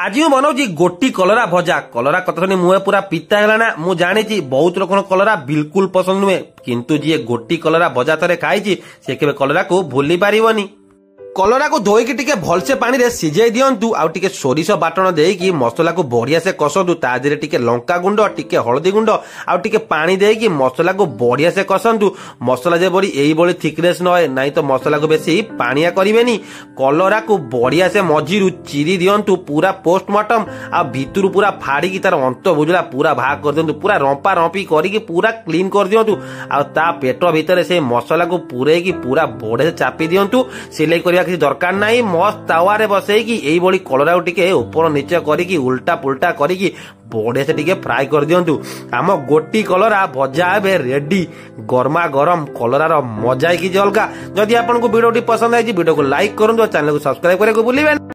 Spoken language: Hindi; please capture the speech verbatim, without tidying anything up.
आज बनाऊँ गोटी कलरा भजा। कलरा कथा सुनी मुहे पूरा पिता है ना। मु जानी बहुत लोग कलरा बिल्कुल पसंद नुहे, किंतु जी गोटी कलरा भजा थे खाई से केबे कलरा को भूली पारबनी। कलरा को धोईकी टिके भलसे पानी रे सिजाई दियंतु, आउ टिके सोरिष बाटण देकी मसला को बढ़िया से कसंतु। ताजे टिके लंका गुंड, टिके हलदी गुंड, आउ टिके पानी देकी मसला को बढ़िया से कसंतु। मसला जे बड़ी एई बड़ी थिकनेस नय नाही तो मसला को बेसी पानिया करिवेनी। कलरा को बढ़िया से मझीरु चिरी दियंतु पूरा पोस्टमार्टम, आ भीतरु पूरा फाड़ी की तार अंत बुझला पूरा भाग कर दियंतु, पूरा रंपा रंपी करिके पूरा क्लीन कर दियंतु। आ ता पेट भीतर से मसला को पुरेकी पूरा बढ़िया से चापी दियंतु। सिलाई किसी दरकार नहीं। मस्त तावारे बसई कलरा टिके ऊपर नीचे करिकी उल्टा पुल्टा करिकी बढ़िया से टिके फ्राई कर दियंतु। आम गोटी कलरा भजा एबे रेडी। गरमा गरम कलरार मजा कि अलगा। जदि आपको वीडियो पसंद आई वीडियो को लाइक करूँ, चैनल को सब्सक्राइब करने को भूलें।